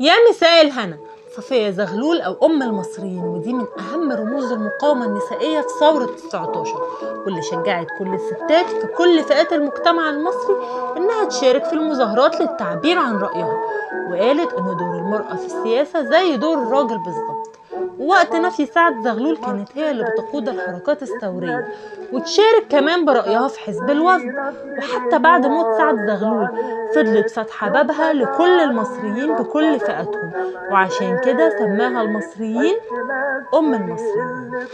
يا مساء الهنا. صفية زغلول أو أم المصريين، ودي من أهم رموز المقاومة النسائية في ثورة 19 واللي شجعت كل الستات في كل فئات المجتمع المصري إنها تشارك في المظاهرات للتعبير عن رأيها، وقالت إن دور المرأة في السياسة زي دور الراجل بالظبط. ووقت نفي سعد زغلول كانت هي اللي بتقود الحركات الثورية وتشارك كمان برأيها في حزب الوفد، وحتى بعد موت سعد زغلول فضلت فاتحة بابها لكل المصريين بكل فئاتهم، وعشان كده سماها المصريين أم المصريين.